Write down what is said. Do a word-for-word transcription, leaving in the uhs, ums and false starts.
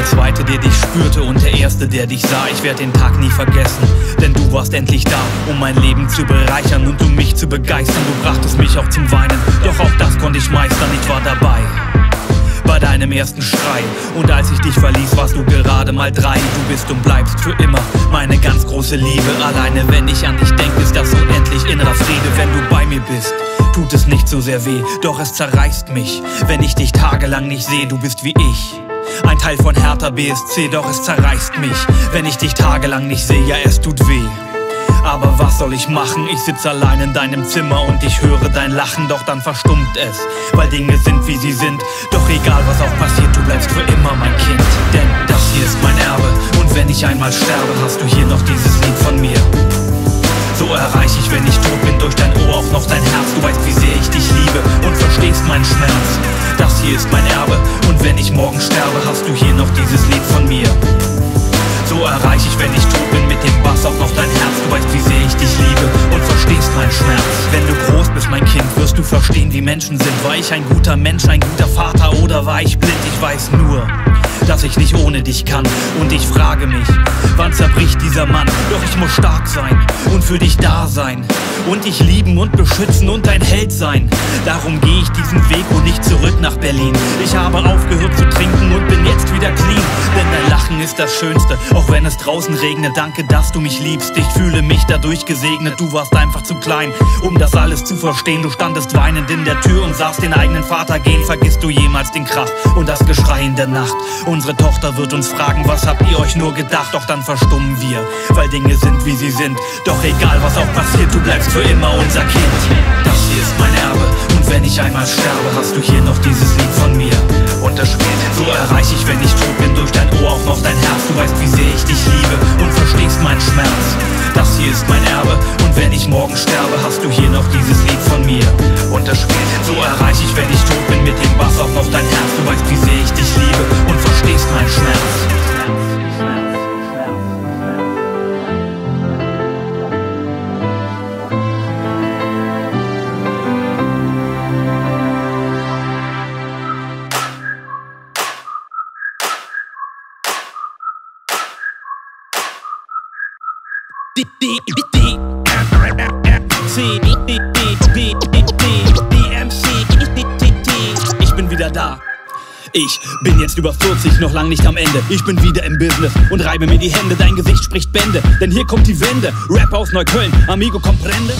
der Zweite, der dich spürte und der Erste, der dich sah. Ich werd den Tag nie vergessen, denn du warst endlich da, um mein Leben zu bereichern und um mich zu begeistern. Du brachtest mich auch zum Weinen, doch auch das konnte ich meistern. Ich war dabei bei deinem ersten Schrei, und als ich dich verließ, warst du gerade mal drei. Du bist und bleibst für immer meine ganz große Liebe. Alleine wenn ich an dich denke, ist das unendlich innerer Friede. Wenn du bei mir bist, tut es nicht so sehr weh, doch es zerreißt mich, wenn ich dich tagelang nicht sehe. Du bist wie ich, ein Teil von Hertha B S C, doch es zerreißt mich, wenn ich dich tagelang nicht sehe. Ja, es tut weh, aber was soll ich machen? Ich sitz allein in deinem Zimmer und ich höre dein Lachen, doch dann verstummt es, weil Dinge sind, wie sie sind. Doch egal, was auch passiert, du bleibst für immer mein Kind, denn das hier ist mein Erbe, und wenn ich einmal sterbe, hast du hier noch dieses Lied von mir. So erreiche ich, wenn ich tot bin, durch dein Ohr auch noch dein Herz. Du weißt, wie sehr ich dich liebe und verstehst meinen Schmerz. Das hier ist mein Erbe, und wenn ich morgen sterbe, hast du hier noch dieses Lied von mir. So erreiche ich, wenn ich tot bin, mit dem Bass auch noch dein Herz. Du weißt, wie sehr ich dich liebe und verstehst meinen Schmerz. Wenn du groß bist, mein Kind, wirst du verstehen, wie Menschen sind. War ich ein guter Mensch, ein guter Vater, oder war ich blind? Ich weiß nur, dass ich nicht ohne dich kann, und ich frage mich, wann zerbricht dieser Mann? Doch ich muss stark sein und für dich da sein und dich lieben und beschützen und dein Held sein. Darum gehe ich diesen Weg und nicht zurück nach Berlin. Ich habe aufgehört zu trinken und bin jetzt wieder clean, denn dein Lachen ist das Schönste, auch wenn es draußen regnet. Danke, dass du mich liebst, ich fühle mich dadurch gesegnet. Du warst einfach zu klein, um das alles zu verstehen. Du standest weinend in der Tür und sahst den eigenen Vater gehen. Vergisst du jemals den Krach und das Geschrei in der Nacht? Unsere Tochter wird uns fragen, was habt ihr euch nur gedacht? Doch dann verstummen wir, weil Dinge sind, wie sie sind. Doch egal, was auch passiert, du bleibst für immer unser Kind. Das hier ist mein Erbe, und wenn ich einmal sterbe, hast du hier noch dieses Lied von mir. Und das spielt so erreiche ich, wenn ich tot bin, durch dein Ohr auch noch dein Herz. Du weißt, wie sehr ich dich liebe und verstehst meinen Schmerz. Das hier ist mein Erbe, und wenn ich morgen sterbe, hast du hier noch dieses Lied von mir. Und das spielt so erreiche ich, wenn ich tot bin, mit dem Bass auch noch dein Herz. Du weißt, wie sehr ich dich liebe und verstehst meinen Schmerz. D D D D C D D D D D M C D D D D. Ich bin wieder da. Ich bin jetzt über vierzig, noch lang nicht am Ende. Ich bin wieder im Business und reibe mir die Hände. Dein Gesicht spricht Bände, denn hier kommt die Wende. Rap aus Neukölln, amigo comprende.